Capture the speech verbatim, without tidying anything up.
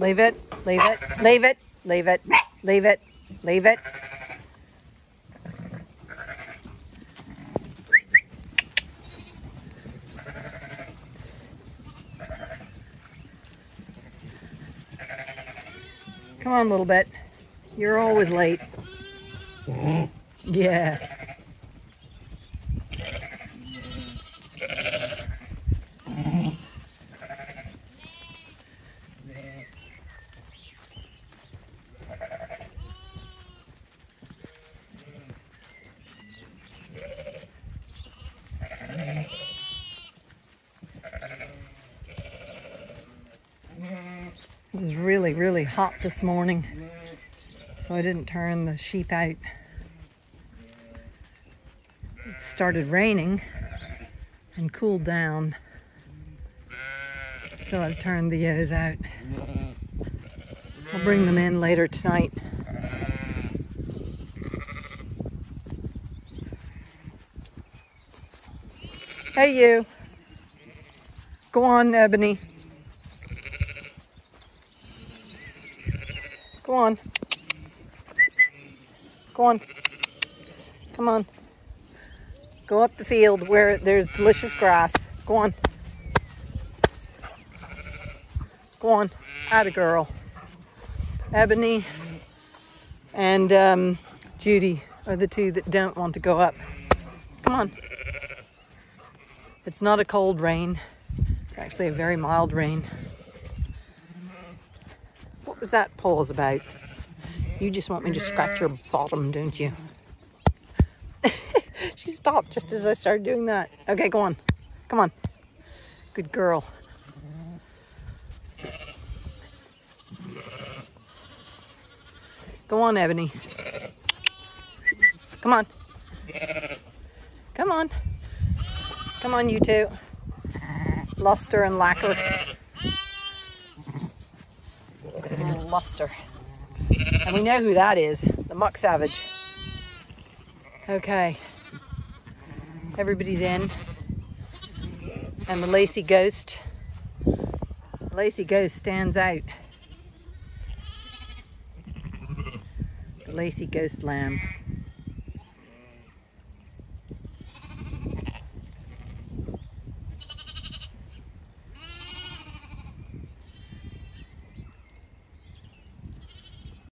Leave it, leave it, leave it, leave it, leave it, leave it. Come on, little bit. You're always late. Yeah. It was really, really hot this morning, so I didn't turn the sheep out. It started raining and cooled down, so I've turned the ewes out. I'll bring them in later tonight. Hey, you. Go on, Ebony. Go on. Go on. Come on. Go up the field where there's delicious grass. Go on. Go on. Atta girl. Ebony and um, Judy are the two that don't want to go up. Come on. It's not a cold rain. It's actually a very mild rain. What was that pause about? You just want me to scratch your bottom, don't you? She stopped just as I started doing that. Okay, go on. Come on. Good girl. Go on, Ebony. Come on. Come on. Come on, you two. Luster and Lacquer. Luster. And we know who that is, the Muck Savage. Okay. Everybody's in. And the Lacy Ghost. The Lacy Ghost stands out. The Lacy Ghost lamb.